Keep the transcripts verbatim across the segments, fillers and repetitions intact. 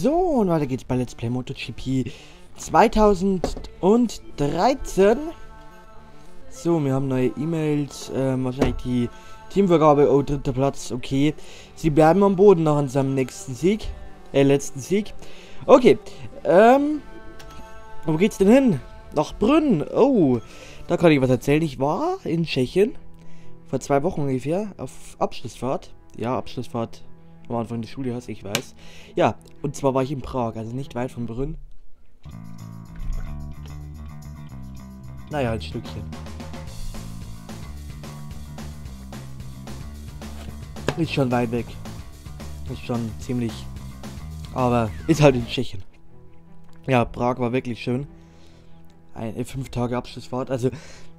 So, und weiter geht's bei Let's Play MotoGP zwanzig dreizehn. So, wir haben neue E-Mails, ähm, wahrscheinlich die Teamvergabe, oh, dritter Platz, okay. Sie bleiben am Boden nach unserem nächsten Sieg, äh, letzten Sieg. Okay, ähm, wo geht's denn hin? Nach Brünn, oh, da kann ich was erzählen. Ich war in Tschechien, vor zwei Wochen ungefähr, auf Abschlussfahrt. Ja, Abschlussfahrt am Anfang in der Schule, hast, ich weiß. Ja, und zwar war ich in Prag, also nicht weit von Brünn. Naja, ein Stückchen. Ist schon weit weg. Ist schon ziemlich. Aber ist halt in Tschechien. Ja, Prag war wirklich schön. Eine fünf Tage Abschlussfahrt. Also,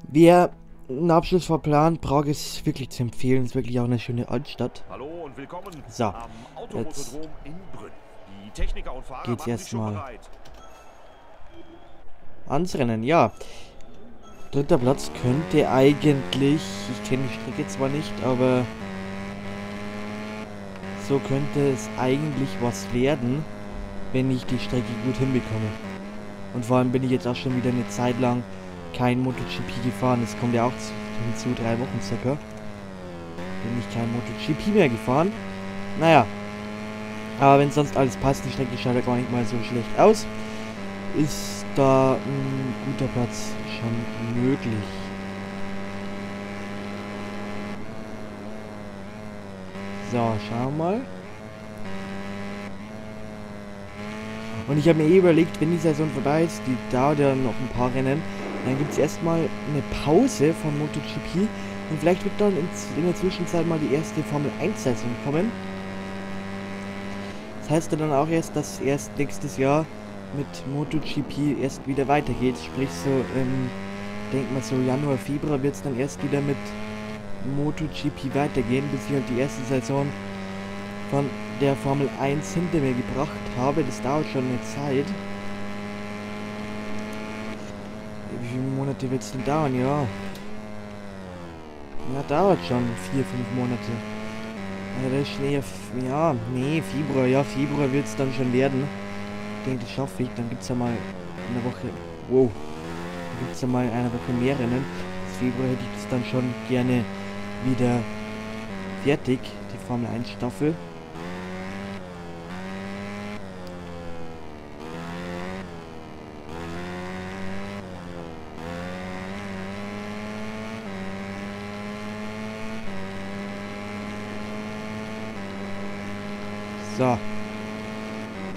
wer einen Abschlussfahrt plant, Prag ist wirklich zu empfehlen. Ist wirklich auch eine schöne Altstadt. Hallo und willkommen so, am Automotodrom in Brünn. Die Techniker und Fahrer geht's erstmal ans Rennen, ja. Dritter Platz könnte eigentlich. Ich kenne die Strecke zwar nicht, aber. So könnte es eigentlich was werden, wenn ich die Strecke gut hinbekomme. Und vor allem bin ich jetzt auch schon wieder eine Zeit lang kein MotoGP gefahren. Das kommt ja auch hinzu, drei Wochen circa. Bin ich kein MotoGP mehr gefahren. Naja. Aber wenn sonst alles passt, die Strecke schaut ja gar nicht mal so schlecht aus. Ist da ein guter Platz schon möglich. So, schauen wir mal. Und ich habe mir eh überlegt, wenn die Saison vorbei ist, die dauert ja noch ein paar Rennen, dann gibt es erstmal eine Pause von MotoGP. Und vielleicht wird dann in der Zwischenzeit mal die erste Formel eins Saison kommen. Das heißt dann auch erst, dass erst nächstes Jahr mit MotoGP erst wieder weitergeht. Sprich so, ähm, denk mal so Januar, Februar wird es dann erst wieder mit MotoGP weitergehen, bis ich halt die erste Saison von der Formel eins hinter mir gebracht habe. Das dauert schon eine Zeit. Wie viele Monate wird es denn dauern? Ja. Ja, dauert schon vier, fünf Monate. Also das ist schon eher, ja, nee, Februar, ja, Februar wird es dann schon werden. Ich denke, das schaffe ich. Dann gibt es ja mal eine Woche, wow, dann gibt es ja mal in einer Woche mehr Rennen. Februar hätte ich das dann schon gerne wieder fertig, die Formel eins Staffel. So.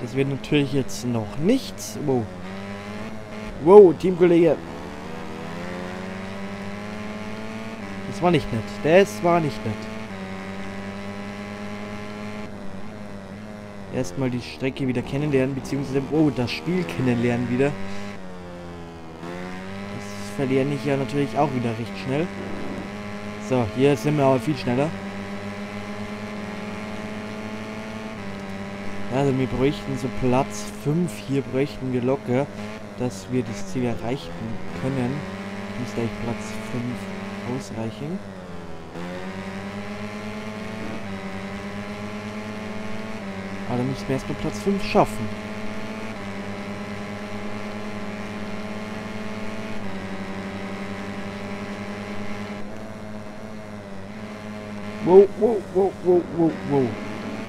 Das wird natürlich jetzt noch nichts. Wow. Wow, Teamkollege. Das war nicht nett. Das war nicht nett. Erstmal die Strecke wieder kennenlernen, beziehungsweise oh, das Spiel kennenlernen wieder. Das verlieren ich ja natürlich auch wieder recht schnell. So, hier sind wir aber viel schneller. Also wir bräuchten so Platz fünf hier, bräuchten wir locker, dass wir das Ziel erreichen können. Ich muss gleich Platz fünf ausreichen. Aber dann müssen wir erstmal Platz fünf schaffen. Wow, wow, wow, wow, wow, wow.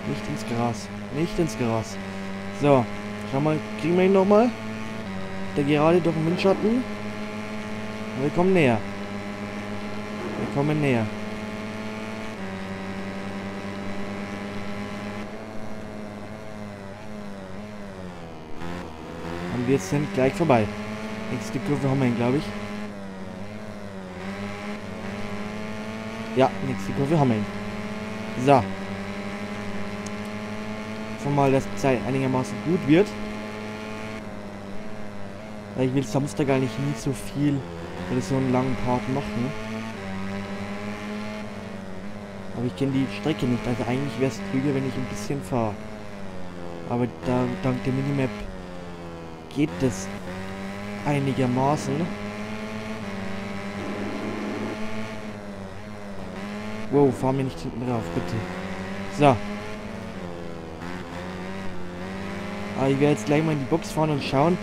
Nicht ins Gras. Nicht ins Gras. So, schau mal, kriegen wir ihn nochmal? Der gerade durch den Windschatten. Wir kommen näher. Wir kommen näher. Und wir sind gleich vorbei. Nächste Kurve haben wir ihn, glaube ich. Ja, nächste Kurve haben wir ihn. So. Hoffen wir mal, dass die Zeit einigermaßen gut wird. Weil ich will Samstag eigentlich nicht so viel oder so einen langen Part machen. Aber ich kenne die Strecke nicht, also eigentlich wäre es klüger, wenn ich ein bisschen fahre. Aber da, dank der Minimap geht das einigermaßen. Wow, fahr mir nicht hinten drauf, bitte. So. Aber ich werde jetzt gleich mal in die Box fahren und schauen,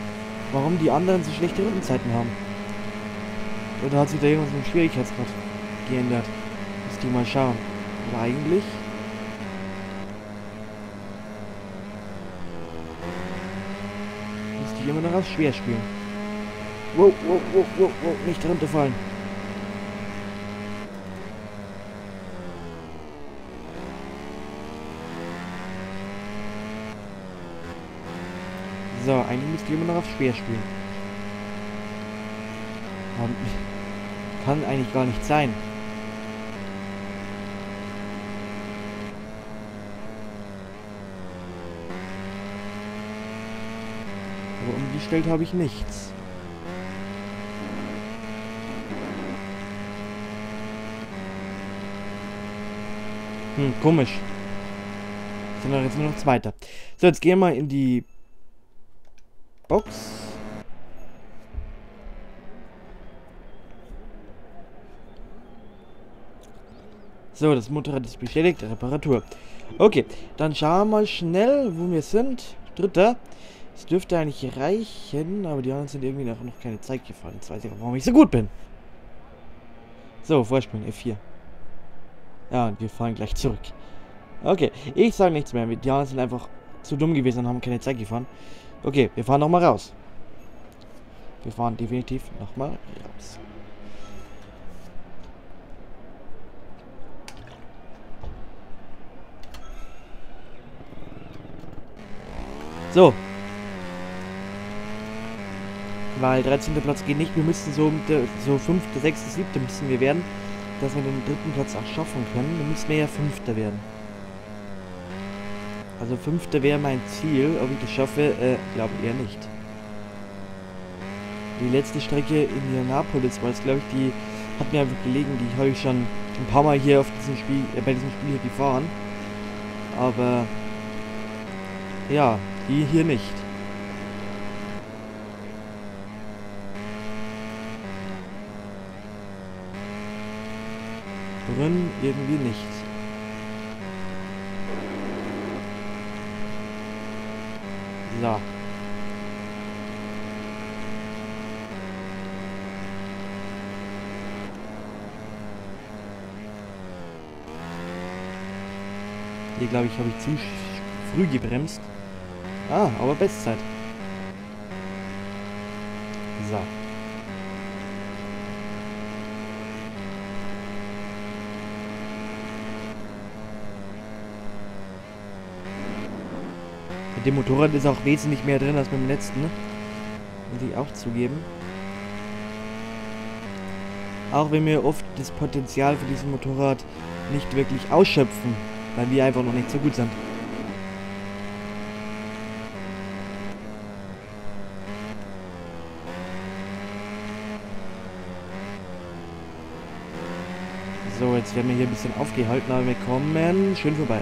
warum die anderen so schlechte Rundenzeiten haben. Oder hat sich da irgendwas mit dem Schwierigkeitsgrad geändert? Müsst ihr mal schauen. Aber eigentlich... müsste ich immer noch auf schwer spielen. Wow, wow, wow, wow, wow, nicht runterfallen. So, eigentlich müsste ich immer noch auf schwer spielen. Und kann eigentlich gar nicht sein. Aber umgestellt habe ich nichts. Hm, komisch. Sind doch jetzt nur noch Zweiter. So, jetzt gehen wir in die Box. So, das Motorrad ist beschädigt, Reparatur. Okay, dann schauen wir mal schnell, wo wir sind. Dritter. Das dürfte eigentlich reichen, aber die anderen sind irgendwie noch, noch keine Zeit gefahren. Jetzt weiß ich auch, warum ich so gut bin. So, Vorsprung F vier. Ja, und wir fahren gleich zurück. Okay, ich sage nichts mehr. Die anderen sind einfach zu dumm gewesen und haben keine Zeit gefahren. Okay, wir fahren nochmal raus. Wir fahren definitiv nochmal raus. So. Weil dreizehnter Platz geht nicht. Wir müssen so, so fünfter, sechster, siebter müssen wir werden, dass wir den dritten Platz auch schaffen können. Dann müssen wir ja fünfter werden. Also fünfter wäre mein Ziel. Ob ich das schaffe, äh, glaube ich eher nicht. Die letzte Strecke in Indianapolis war es, glaube ich, die hat mir einfach gelegen. Die habe ich schon ein paar Mal hier auf diesem Spiel, äh, bei diesem Spiel hier gefahren. Aber ja, die hier nicht. Brünn irgendwie nicht. So. Hier glaube ich, habe ich zu früh gebremst. Ah, aber Bestzeit. So. Mit dem Motorrad ist auch wesentlich mehr drin als mit dem letzten. Muss ich auch zugeben. Auch wenn wir oft das Potenzial für dieses Motorrad nicht wirklich ausschöpfen, weil wir einfach noch nicht so gut sind. So, jetzt werden wir hier ein bisschen aufgehalten, aber wir kommen schön vorbei.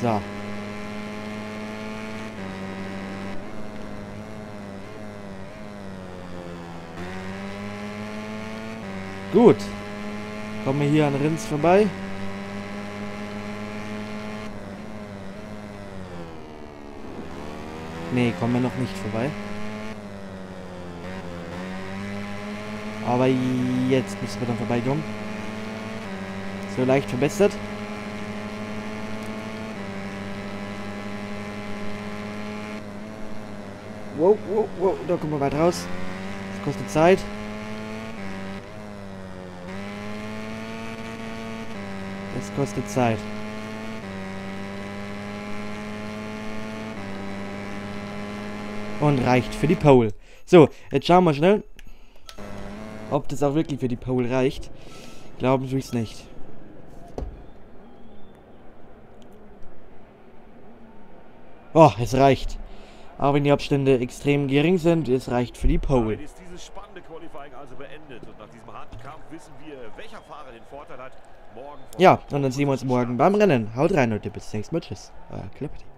So. Gut. Kommen wir hier an Rins vorbei. Nee, kommen wir noch nicht vorbei. Aber jetzt müssen wir dann vorbeikommen. So leicht verbessert. Wow, wow, wow, da kommen wir weit raus. Das kostet Zeit. Das kostet Zeit. Und reicht für die Pole. So, jetzt schauen wir schnell, ob das auch wirklich für die Pole reicht. Glauben tue ich es nicht. Oh, es reicht. Auch wenn die Abstände extrem gering sind, es reicht für die Pole. Damit ist dieses spannende Qualifying also beendet. Und nach diesem harten Kampf wissen wir, welcher Fahrer den Vorteil hat. Morgen. Ja, und dann sehen wir uns morgen beim Rennen. Haut rein, Leute. Bis zum nächsten Mal. Tschüss. Euer Kleppert.